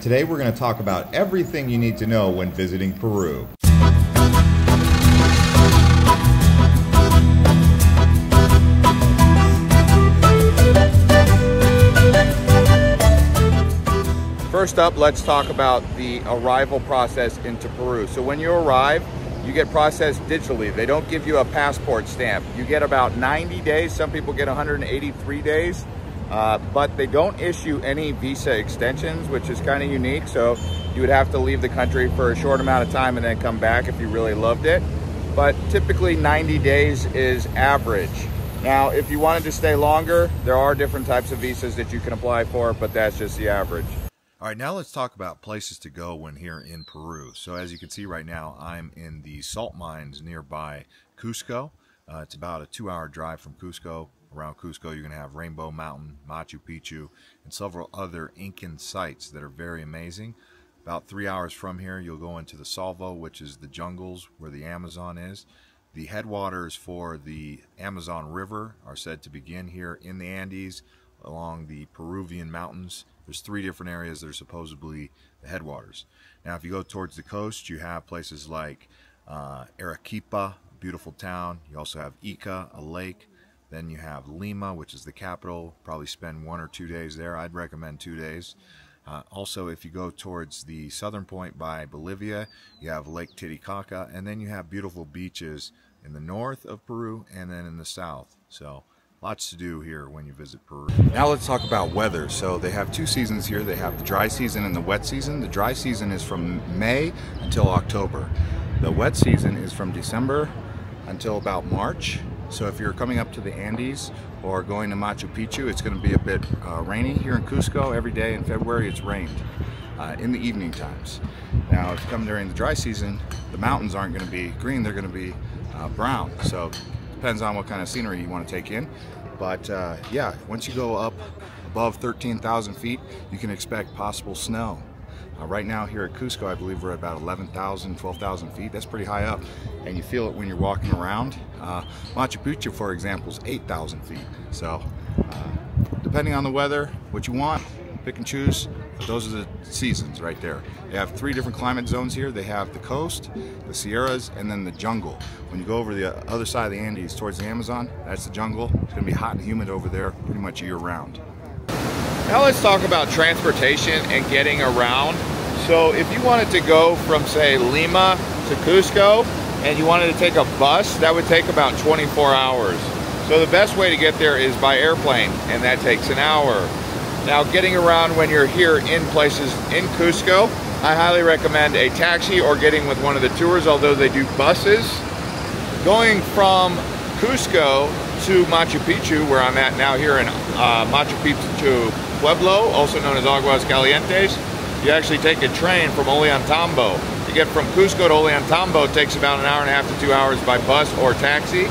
Today we're going to talk about everything you need to know when visiting Peru. First up, let's talk about the arrival process into Peru. So when you arrive, you get processed digitally. They don't give you a passport stamp. You get about 90 days. Some people get 183 days. But they don't issue any visa extensions, which is kind of unique. So you would have to leave the country for a short amount of time and then come back if you really loved it. But typically 90 days is average. Now, if you wanted to stay longer, there are different types of visas that you can apply for, but that's just the average. All right, now let's talk about places to go when here in Peru. So as you can see right now, I'm in the salt mines nearby Cusco. It's about a 2-hour drive from Cusco. Around Cusco, you're going to have Rainbow Mountain, Machu Picchu, and several other Incan sites that are very amazing. About 3 hours from here, you'll go into the Salvo, which is the jungles where the Amazon is. The headwaters for the Amazon River are said to begin here in the Andes along the Peruvian mountains. There's 3 different areas that are supposedly the headwaters. Now, if you go towards the coast, you have places like Arequipa, a beautiful town. You also have Ica, a lake. Then you have Lima, which is the capital. Probably spend 1 or 2 days there. I'd recommend 2 days. Also, if you go towards the southern point by Bolivia, you have Lake Titicaca, and then you have beautiful beaches in the north of Peru and then in the south. So lots to do here when you visit Peru. Now let's talk about weather. So they have 2 seasons here. They have the dry season and the wet season. The dry season is from May until October. The wet season is from December until about March. So if you're coming up to the Andes or going to Machu Picchu, it's going to be a bit rainy. Here in Cusco, every day in February, it's rained in the evening times. Now, if you come during the dry season, the mountains aren't going to be green, they're going to be brown. So it depends on what kind of scenery you want to take in. But yeah, once you go up above 13,000 feet, you can expect possible snow. Right now here at Cusco, I believe we're at about 11,000, 12,000 feet. That's pretty high up, and you feel it when you're walking around. Machu Picchu, for example, is 8,000 feet. So depending on the weather, what you want, pick and choose. Those are the seasons right there. They have 3 different climate zones here. They have the coast, the Sierras, and then the jungle. When you go over the other side of the Andes towards the Amazon, that's the jungle. It's going to be hot and humid over there pretty much year-round. Now let's talk about transportation and getting around. So if you wanted to go from, say, Lima to Cusco and you wanted to take a bus, that would take about 24 hours. So the best way to get there is by airplane, and that takes an hour. Now getting around when you're here in places in Cusco, I highly recommend a taxi or getting with one of the tours, although they do buses. Going from Cusco to Machu Picchu, where I'm at now here in Machu Picchu Pueblo, also known as Aguas Calientes, you actually take a train from Ollantaytambo. To get from Cusco to Ollantaytambo takes about 1.5 to 2 hours by bus or taxi,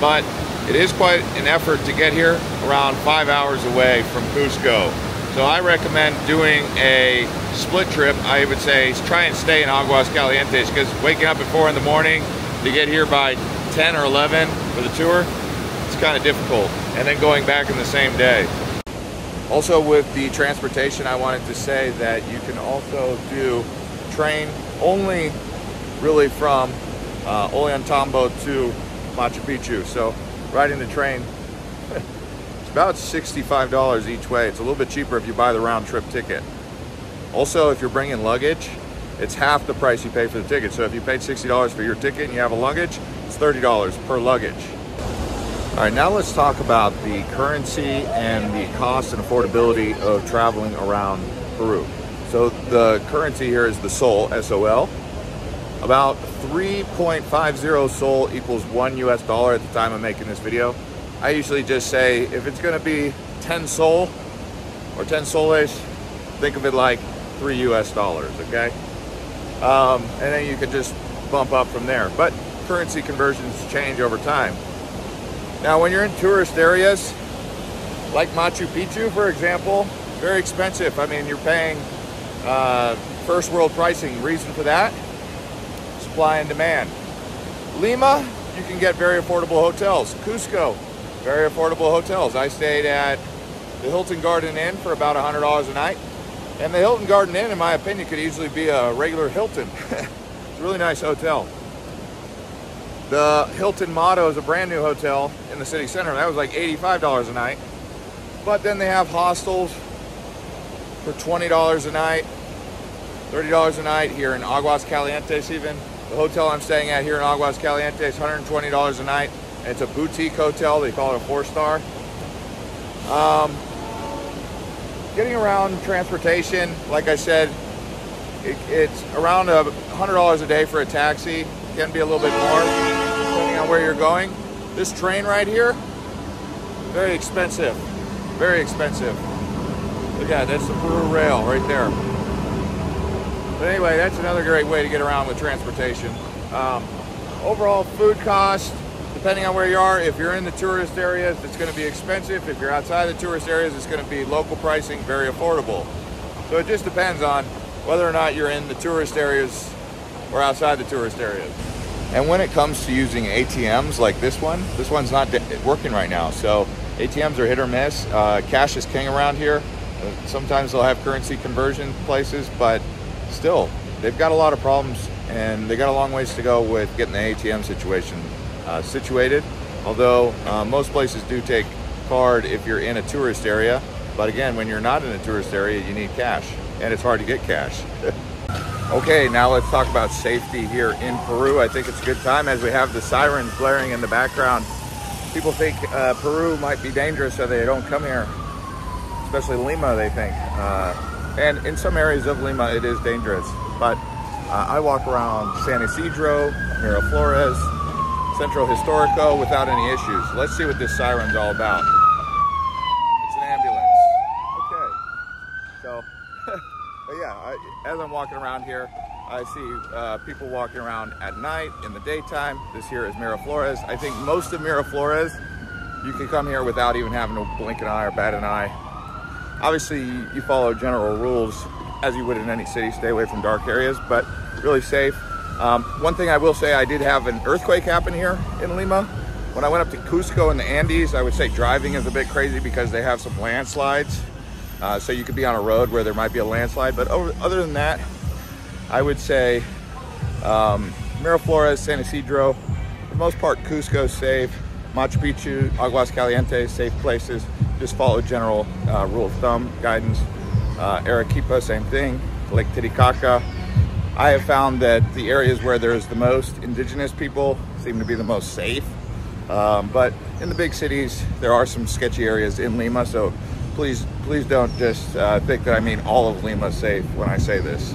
but it is quite an effort to get here, around 5 hours away from Cusco. So I recommend doing a split trip. I would say try and stay in Aguas Calientes, because waking up at 4 in the morning to get here by 10 or 11 for the tour, it's kind of difficult, and then going back in the same day. Also, with the transportation, I wanted to say that you can also do train only really from Ollantaytambo to Machu Picchu. So riding the train, it's about $65 each way. It's a little bit cheaper if you buy the round trip ticket. Also, if you're bringing luggage, it's half the price you pay for the ticket. So if you paid $60 for your ticket and you have a luggage, it's $30 per luggage. All right, now let's talk about the currency and the cost and affordability of traveling around Peru. So the currency here is the sol, S-O-L. About 3.50 sol equals $1 US at the time of making this video. I usually just say, if it's gonna be 10 sol or 10 soles, think of it like $3 US, okay? And then you can just bump up from there. But currency conversions change over time. Now, when you're in tourist areas, like Machu Picchu, for example, very expensive. I mean, you're paying first world pricing. Reason for that? Supply and demand. Lima, you can get very affordable hotels. Cusco, very affordable hotels. I stayed at the Hilton Garden Inn for about $100 a night. And the Hilton Garden Inn, in my opinion, could easily be a regular Hilton. It's a really nice hotel. The Hilton Mato is a brand new hotel in the city center. That was like $85 a night. But then they have hostels for $20 a night, $30 a night here in Aguas Calientes even. The hotel I'm staying at here in Aguas Calientes, $120 a night. And it's a boutique hotel, they call it a 4-star. Getting around transportation, like I said, it's around $100 a day for a taxi. Can be a little bit more, depending on where you're going. This train right here, very expensive, very expensive. Look at that, that's the Peru Rail right there. But anyway, that's another great way to get around with transportation. Overall food cost, depending on where you are, if you're in the tourist areas, it's gonna be expensive. If you're outside the tourist areas, it's gonna be local pricing, very affordable. So it just depends on whether or not you're in the tourist areas or outside the tourist areas. And when it comes to using ATMs like this one's not working right now. So ATMs are hit or miss. Cash is king around here. Sometimes they'll have currency conversion places, but still, they've got a lot of problems and they got a long ways to go with getting the ATM situation situated. Although most places do take card if you're in a tourist area. But again, when you're not in a tourist area, you need cash and it's hard to get cash. Okay, now let's talk about safety here in Peru. I think it's a good time as we have the sirens blaring in the background. People think Peru might be dangerous, so they don't come here, especially Lima, they think. And in some areas of Lima, it is dangerous. But I walk around San Isidro, Miraflores, Central Historico without any issues. Let's see what this siren's all about. It's an ambulance. Okay, so. But yeah, as I'm walking around here, I see people walking around at night, in the daytime. This here is Miraflores. I think most of Miraflores, you can come here without even having to blink an eye or bat an eye. Obviously, you follow general rules as you would in any city, stay away from dark areas, but really safe. One thing I will say, I did have an earthquake happen here in Lima. When I went up to Cusco in the Andes, I would say driving is a bit crazy because they have some landslides. So you could be on a road where there might be a landslide, but other than that, I would say Miraflores, San Isidro, for the most part, Cusco safe, Machu Picchu, Aguas Calientes, safe places. Just follow general rule of thumb guidance. Arequipa, same thing. Lake Titicaca. I have found that the areas where there's the most indigenous people seem to be the most safe. But in the big cities, there are some sketchy areas in Lima, so please don't just think that I mean all of Lima safe when I say this.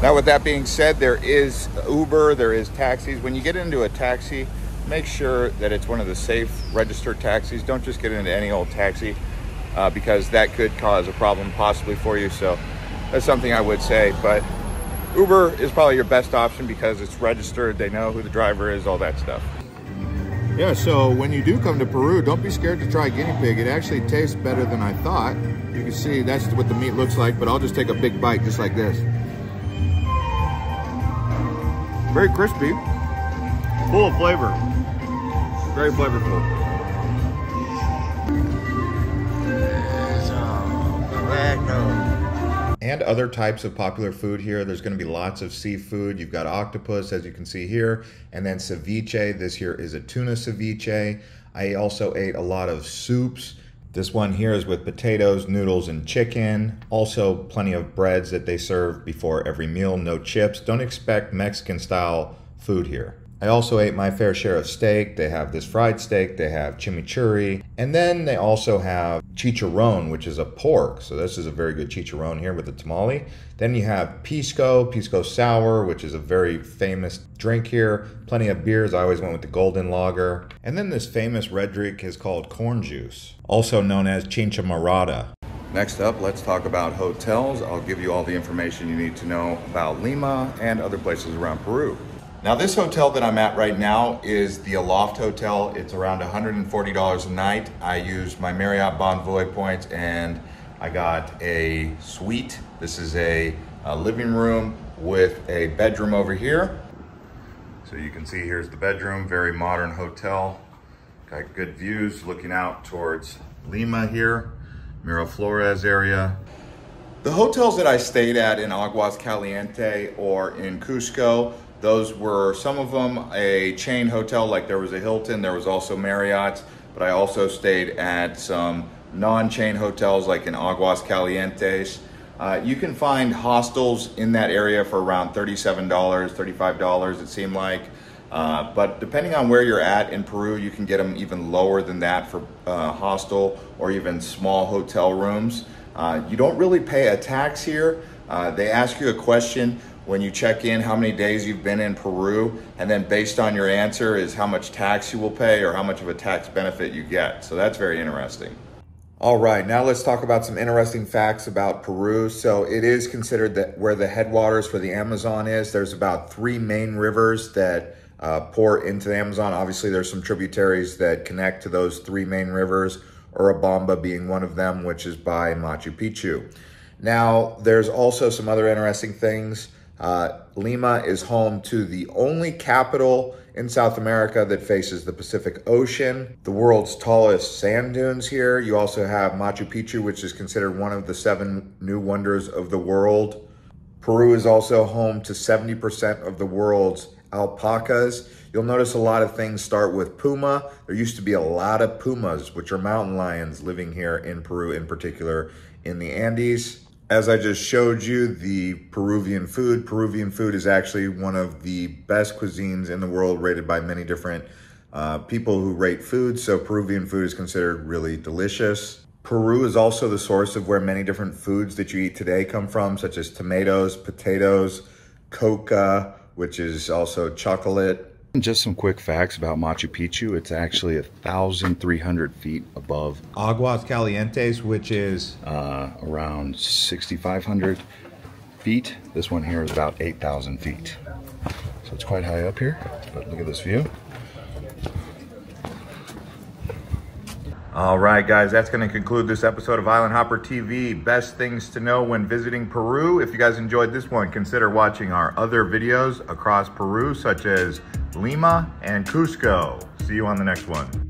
Now with that being said, there is Uber, there is taxis. When you get into a taxi, make sure that it's one of the safe registered taxis. Don't just get into any old taxi because that could cause a problem possibly for you. So that's something I would say, but Uber is probably your best option because it's registered, they know who the driver is, all that stuff. Yeah, so when you do come to Peru, don't be scared to try guinea pig. It actually tastes better than I thought. You can see that's what the meat looks like, but I'll just take a big bite just like this. Very crispy, full of flavor, very flavorful. And other types of popular food here. There's gonna be lots of seafood. You've got octopus, as you can see here, and then ceviche. This here is a tuna ceviche. I also ate a lot of soups. This one here is with potatoes, noodles, and chicken. Also, plenty of breads that they serve before every meal, no chips. Don't expect Mexican-style food here. I also ate my fair share of steak. They have this fried steak, they have chimichurri, and then they also have chicharrón, which is a pork. So this is a very good chicharrón here with the tamale. Then you have pisco sour, which is a very famous drink here. Plenty of beers, I always went with the golden lager. And then this famous red drink is called corn juice, also known as chicha morada. Next up, let's talk about hotels. I'll give you all the information you need to know about Lima and other places around Peru. Now this hotel that I'm at right now is the Aloft Hotel. It's around $140 a night. I used my Marriott Bonvoy points and I got a suite. This is a living room with a bedroom over here. So you can see here's the bedroom, very modern hotel. Got good views looking out towards Lima here, Miraflores area. The hotels that I stayed at in Aguas Calientes or in Cusco, those were some of them a chain hotel, like there was a Hilton, there was also Marriott's, but I also stayed at some non-chain hotels like in Aguas Calientes. You can find hostels in that area for around $37, $35 it seemed like. But depending on where you're at in Peru, you can get them even lower than that for hostel or even small hotel rooms. You don't really pay a tax here. They ask you a question when you check in, how many days you've been in Peru, and then based on your answer is how much tax you will pay or how much of a tax benefit you get. So that's very interesting. All right, now let's talk about some interesting facts about Peru. So it is considered that where the headwaters for the Amazon is. There's about three main rivers that pour into the Amazon. Obviously, there's some tributaries that connect to those three main rivers, Urubamba being one of them, which is by Machu Picchu. Now, there's also some other interesting things. Lima is home to the only capital in South America that faces the Pacific Ocean, the world's tallest sand dunes here. You also have Machu Picchu, which is considered one of the 7 new wonders of the world. Peru is also home to 70% of the world's alpacas. You'll notice a lot of things start with puma. There used to be a lot of pumas, which are mountain lions living here in Peru, in particular in the Andes. As I just showed you, the Peruvian food is actually one of the best cuisines in the world, rated by many different people who rate food. So Peruvian food is considered really delicious. Peru is also the source of where many different foods that you eat today come from, such as tomatoes, potatoes, coca, which is also chocolate. Just some quick facts about Machu Picchu. It's actually 1,300 feet above Aguas Calientes, which is around 6,500 feet. This one here is about 8,000 feet. So it's quite high up here, but look at this view. All right, guys, that's going to conclude this episode of Island Hopper TV. Best things to know when visiting Peru. If you guys enjoyed this one, consider watching our other videos across Peru, such as Lima and Cusco. See you on the next one.